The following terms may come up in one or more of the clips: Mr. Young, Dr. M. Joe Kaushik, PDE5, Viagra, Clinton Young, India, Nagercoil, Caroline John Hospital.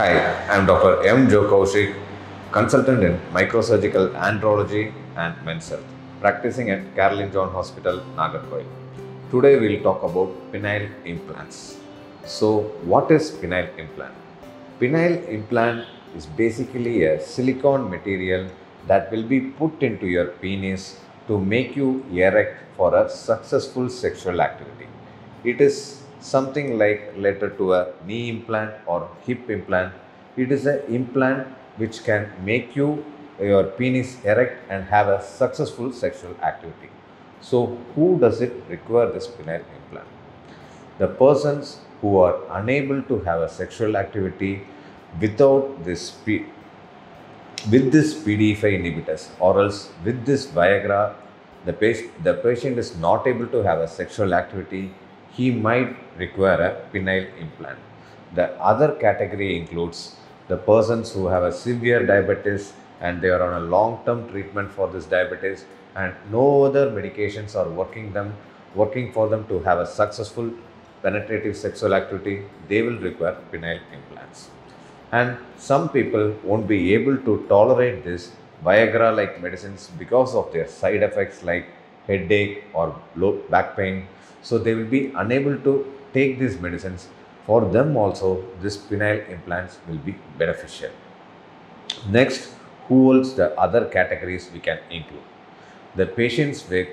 Hi, I am Dr. M. Joe Kaushik, consultant in microsurgical andrology and men's health, practicing at Caroline John Hospital, Nagercoil. Today we will talk about penile implants. So, what is penile implant? Penile implant is basically a silicone material that will be put into your penis to make you erect for a successful sexual activity. It is something like related to a knee implant or hip implant. It is an implant which can make your penis erect and have a successful sexual activity. So who does it require this penile implant? The persons who are unable to have a sexual activity without this with this PDE5 inhibitors, or else with this Viagra, the patient is not able to have a sexual activity. He might require a penile implant. The other category includes the persons who have a severe diabetes and they are on a long-term treatment for this diabetes and no other medications are working for them to have a successful penetrative sexual activity. They will require penile implants. And some people won't be able to tolerate this Viagra-like medicines because of their side effects like headache or low back pain. So they will be unable to take these medicines. For them also, this penile implants will be beneficial. Next, who else the other categories we can include? The patients with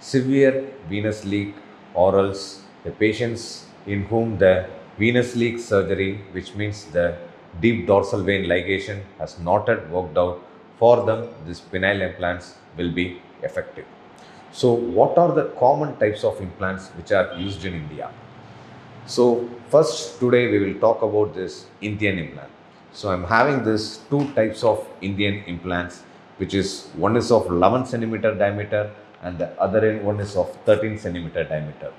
severe venous leak, or else the patients in whom the venous leak surgery, which means the deep dorsal vein ligation, has not yet worked out. For them, this penile implants will be effective. So what are the common types of implants which are used in India? So first, today we will talk about this Indian implant. So I'm having this two types of Indian implants, which is one is of 11 centimeter diameter and the other one is of 13 centimeter diameter.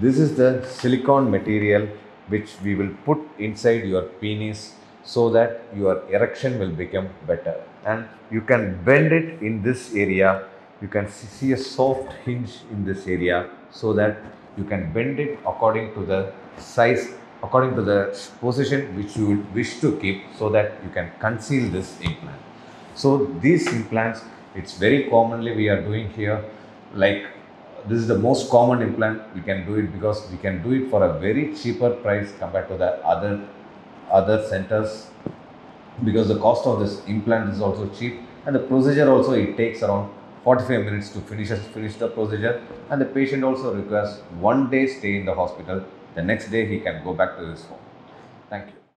This is the silicone material which we will put inside your penis so that your erection will become better. And you can bend it in this area. You can see a soft hinge in this area so that you can bend it according to the size, according to the position which you would wish to keep, so that you can conceal this implant. So these implants, it's very commonly we are doing here, like this is the most common implant we can do it, because we can do it for a very cheaper price compared to the other centers, because the cost of this implant is also cheap and the procedure also it takes around 45 minutes to finish the procedure, and the patient also requires 1 day stay in the hospital. The next day he can go back to his home. Thank you.